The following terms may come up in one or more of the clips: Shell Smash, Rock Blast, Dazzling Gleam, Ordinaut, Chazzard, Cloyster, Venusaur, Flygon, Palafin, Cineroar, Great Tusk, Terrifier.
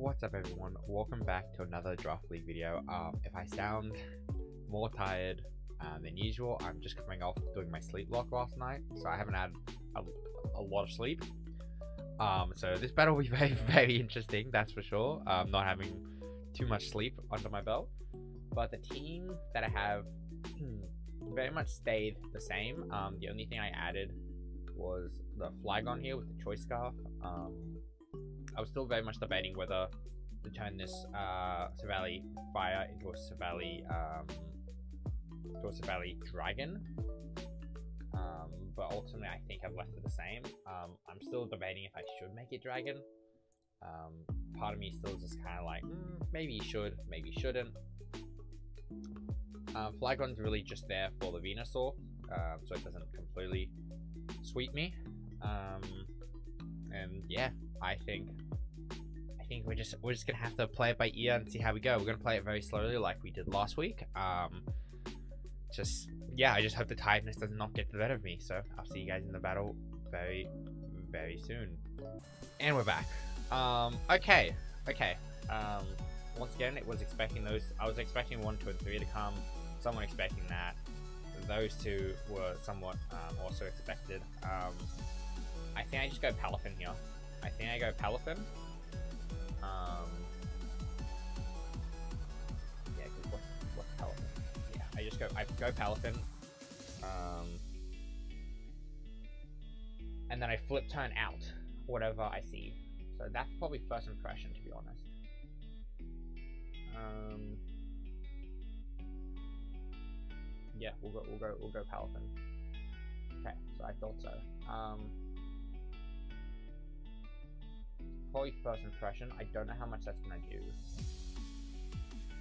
What's up everyone, welcome back to another draft league video. If I sound more tired than usual, I'm just coming off doing my sleep lock last night, so I haven't had a lot of sleep. So this battle will be very, very interesting, that's for sure. Not having too much sleep under my belt, but the team that I have very much stayed the same. The only thing I added was the Flygon here with the Choice Scarf. I was still very much debating whether to turn this Terrifier into a Terrifier Dragon, but ultimately I think I've left it the same. I'm still debating if I should make it Dragon. Part of me still is just kind of like, maybe you should, maybe you shouldn't. Flygon's really just there for the Venusaur, so it doesn't completely sweep me. And yeah, I think we're just gonna have to play it by ear and see how we go. We're gonna play it very slowly like we did last week. Just yeah, I just hope the tiredness does not get the better of me. So I'll see you guys in the battle very, very soon. And we're back. Okay. Once again, it was expecting those. I was expecting 1, 2, and 3 to come. Someone expecting that. Those two were somewhat also expected. I think I just go Palafin here. I think I go Palafin. Yeah, what's Palafin? Yeah, I go Palafin. And then I flip turn out whatever I see. So that's probably first impression, to be honest. Yeah, we'll go Palafin. Okay, so I thought so. Probably first impression. I don't know how much that's gonna do.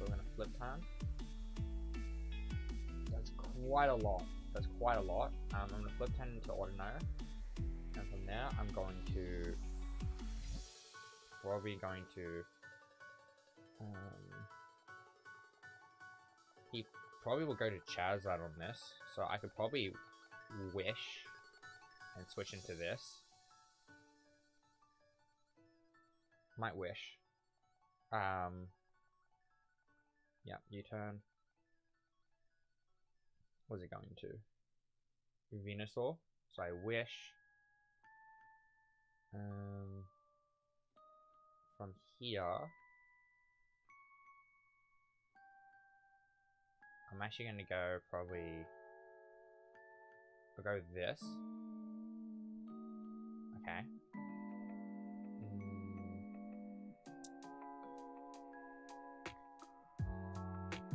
We're gonna flip turn. That's quite a lot. That's quite a lot. I'm gonna flip turn into Ordinaut, and from there I'm going to probably going to. He probably will go to Chazzard on this, so I could probably wish and switch into this. Might wish. Yeah, U-turn. What's it going to? Venusaur. So I wish. From here, I'm actually going to go probably. I'll go this. Okay.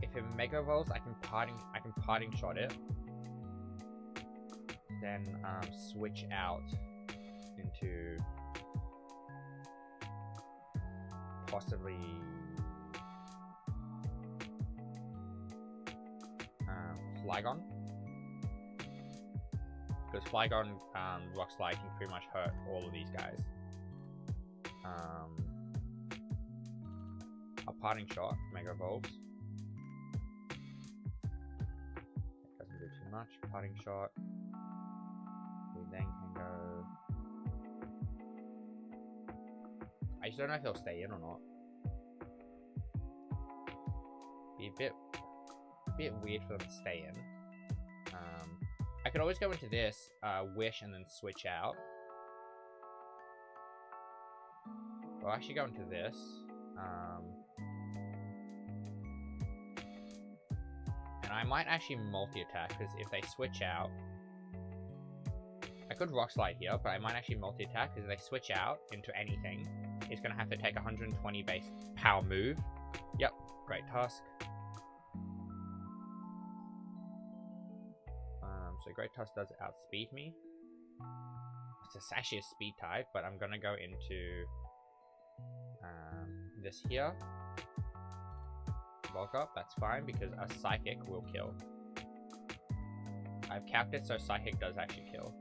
If it mega evolves, I can parting shot it. Then switch out into possibly Flygon, because Flygon Rock Slide can pretty much hurt all of these guys. A parting shot mega evolves. Much parting shot. We then can go. I just don't know if he'll stay in or not. Be a bit weird for them to stay in. I could always go into this wish and then switch out. Well, I should go into this. I might actually multi-attack, because if they switch out, I could Rock Slide here, but I might actually multi-attack, because if they switch out into anything, it's going to have to take 120 base power move. Yep, Great Tusk. So Great Tusk does outspeed me. It's actually a speed type, but I'm going to go into this here. Bulk up, that's fine, because a psychic will kill. I've capped it, so psychic does actually kill.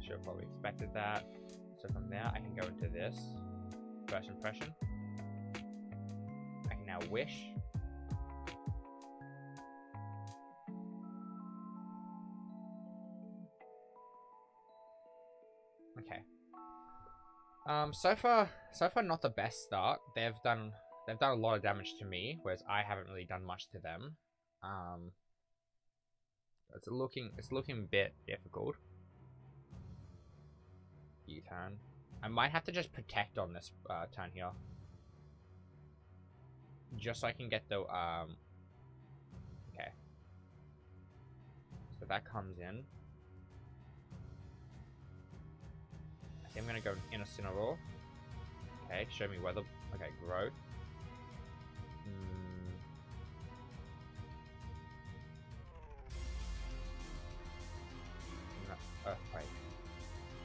Should have probably expected that. So from there, I can go into this. First impression. I can now wish. Okay. So far not the best start. They've done a lot of damage to me, whereas I haven't really done much to them. It's looking a bit difficult. U-turn. I might have to just protect on this turn here, just so I can get the Okay. So that comes in. I think I'm gonna go in a Cineroar. Okay, show me weather. Okay, growth. Earthquake.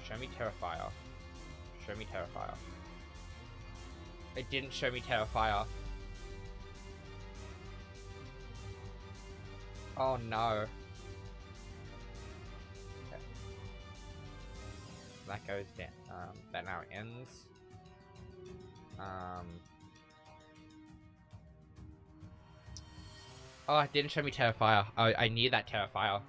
Show me Terrifier. Show me Terrifier. It didn't show me Terrifier. Oh no. Okay. That goes down. That now ends. Oh, it didn't show me Terrifier. I need that Terrifier.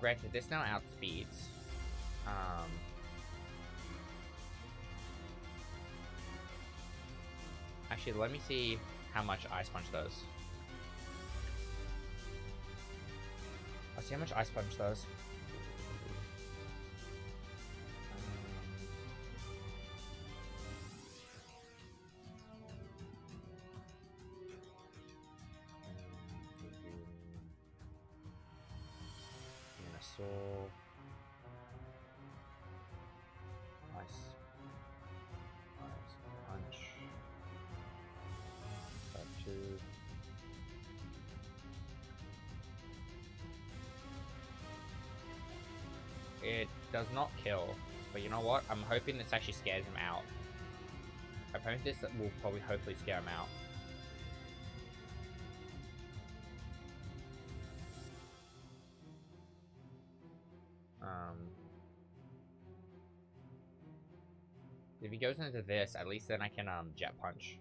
Granted, this now outspeeds. Actually, let me see how much Ice Punch does. I'll see how much Ice Punch does. It does not kill, but you know what? I'm hoping this actually scares him out. I'm hoping this will probably hopefully scare him out. If he goes into this, at least then I can Jet Punch.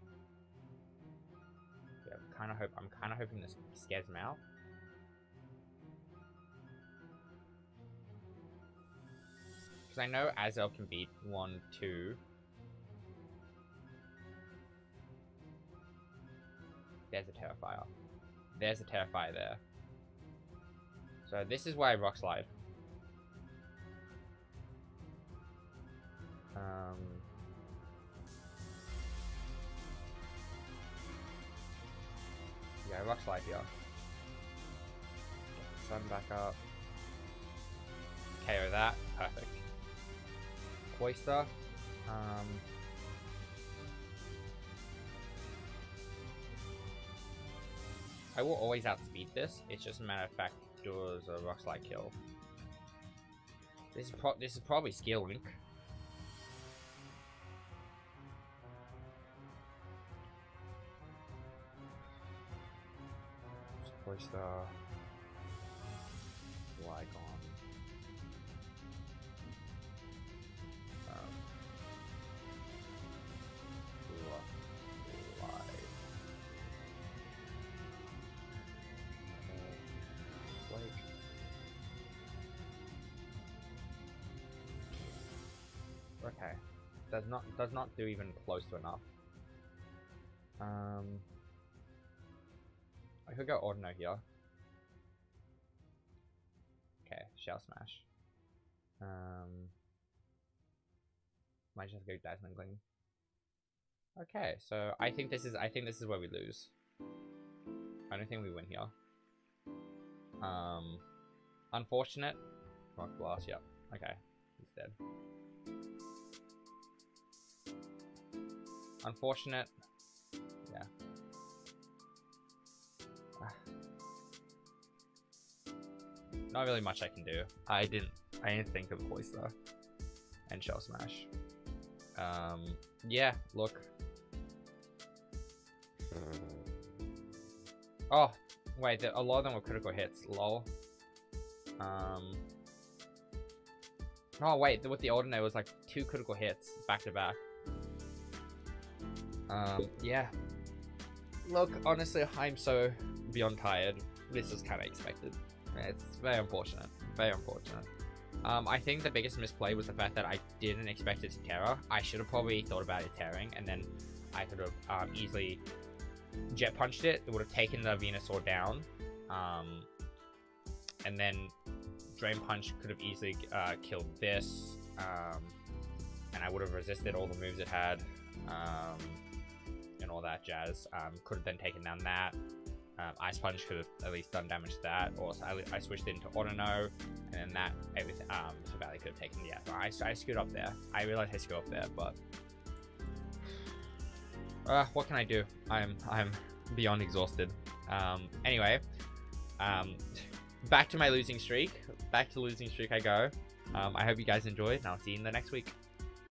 Yeah, I'm kind of hoping this scares him out. I know Azel can beat 1-2. There's a Terrifier. There's a Terrifier there. So this is why I Rock Slide. Yeah, I Rock Slide here. Get the sun back up. KO that. Perfect. Cloyster. I will always outspeed this. It's just a matter of fact, does a Rock Slide kill? This is probably Skill Link. Cloyster. Flygon. Okay, does not do even close to enough. I could go Ordinaut here. Okay, Shell Smash. Might just go Dazzling Gleam. Okay, so I think this is where we lose. I don't think we win here. Unfortunate. Rock Blast. Yep. Okay, he's dead. Unfortunate. Yeah. Not really much I can do. I didn't think of Cloyster and Shell Smash. Yeah, look. Oh, Wait, a lot of them were critical hits, lol. Oh wait, with the Ordinaut was like 2 critical hits back to back. Yeah. Look, honestly, I'm so beyond tired. This is kind of expected. It's very unfortunate. Very unfortunate. I think the biggest misplay was the fact that I didn't expect it to Terra. I should have probably thought about it tearing, and then I could have easily jet punched it. It would have taken the Venusaur down, and then Drain Punch could have easily killed this, and I would have resisted all the moves it had, and all that jazz. Could have then taken down that. Ice Punch could have at least done damage to that, or I switched into Ordinaut, and then that, everything, so Valley could have taken, yeah, I screwed up there. I realized I screwed up there, but, what can I do? I'm beyond exhausted. Anyway, back to my losing streak, I go. I hope you guys enjoyed, and I'll see you in the next week.